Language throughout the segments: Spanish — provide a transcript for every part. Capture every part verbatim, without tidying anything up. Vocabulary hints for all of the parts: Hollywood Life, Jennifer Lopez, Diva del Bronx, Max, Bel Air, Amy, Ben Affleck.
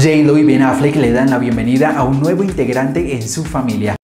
J Lo y Ben Affleck le dan la bienvenida a un nuevo integrante en su familia.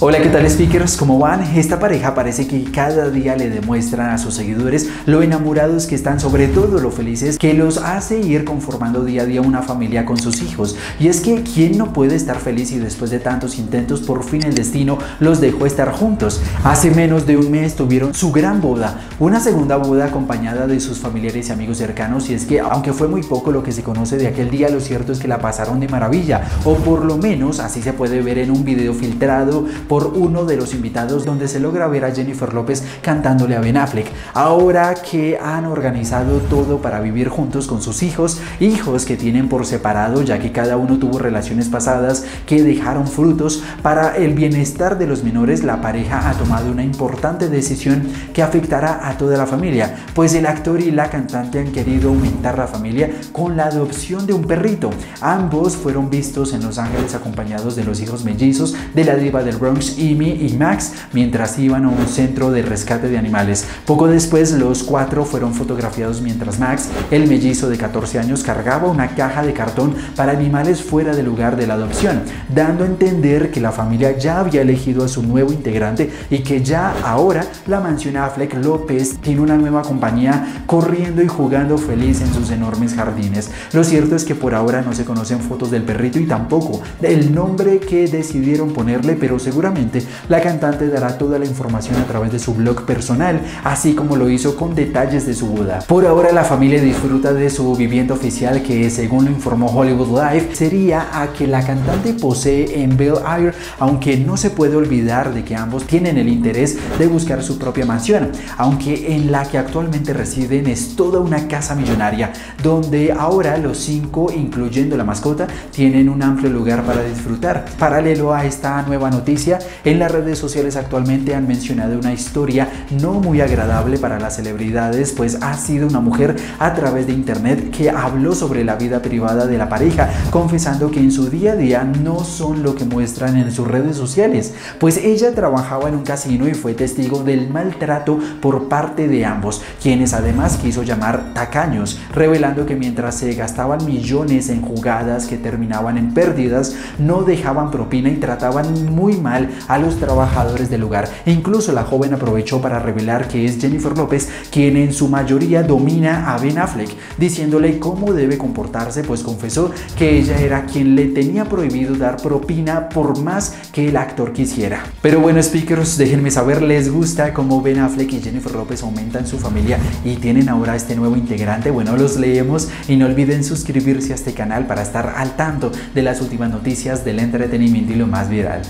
Hola, ¿qué tal, speakers? ¿Cómo van? Esta pareja parece que cada día le demuestran a sus seguidores lo enamorados que están, sobre todo lo felices que los hace ir conformando día a día una familia con sus hijos. Y es que, ¿quién no puede estar feliz si después de tantos intentos por fin el destino los dejó estar juntos? Hace menos de un mes tuvieron su gran boda, una segunda boda acompañada de sus familiares y amigos cercanos, y es que, aunque fue muy poco lo que se conoce de aquel día, lo cierto es que la pasaron de maravilla, o por lo menos así se puede ver en un video filtrado por uno de los invitados donde se logra ver a Jennifer Lopez cantándole a Ben Affleck. Ahora que han organizado todo para vivir juntos con sus hijos, hijos que tienen por separado ya que cada uno tuvo relaciones pasadas que dejaron frutos, para el bienestar de los menores la pareja ha tomado una importante decisión que afectará a toda la familia, pues el actor y la cantante han querido aumentar la familia con la adopción de un perrito. Ambos fueron vistos en Los Ángeles acompañados de los hijos mellizos de la diva del Bronx, Amy y Max, mientras iban a un centro de rescate de animales. Poco después, los cuatro fueron fotografiados mientras Max, el mellizo de catorce años, cargaba una caja de cartón para animales fuera del lugar de la adopción, dando a entender que la familia ya había elegido a su nuevo integrante y que ya ahora la mansión Affleck López tiene una nueva compañía corriendo y jugando feliz en sus enormes jardines. Lo cierto es que por ahora no se conocen fotos del perrito y tampoco el nombre que decidieron ponerle, pero seguramente la cantante dará toda la información a través de su blog personal, así como lo hizo con detalles de su boda. Por ahora la familia disfruta de su vivienda oficial que, según lo informó Hollywood Life, sería a que la cantante posee en Bel Air, aunque no se puede olvidar de que ambos tienen el interés de buscar su propia mansión, aunque en la que actualmente residen es toda una casa millonaria, donde ahora los cinco, incluyendo la mascota, tienen un amplio lugar para disfrutar. Paralelo a esta nueva noticia, en las redes sociales actualmente han mencionado una historia no muy agradable para las celebridades, pues ha sido una mujer a través de internet que habló sobre la vida privada de la pareja, confesando que en su día a día no son lo que muestran en sus redes sociales, pues ella trabajaba en un casino y fue testigo del maltrato por parte de ambos, quienes además quiso llamar tacaños, revelando que mientras se gastaban millones en jugadas que terminaban en pérdidas, no dejaban propina y trataban muy mal a los trabajadores del lugar. Incluso la joven aprovechó para revelar que es Jennifer Lopez quien en su mayoría domina a Ben Affleck, diciéndole cómo debe comportarse, pues confesó que ella era quien le tenía prohibido dar propina por más que el actor quisiera. Pero bueno, speakers, déjenme saber, ¿les gusta cómo Ben Affleck y Jennifer Lopez aumentan su familia y tienen ahora este nuevo integrante? Bueno, los leemos y no olviden suscribirse a este canal para estar al tanto de las últimas noticias del entretenimiento y lo más viral.